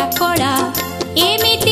करा एमिति।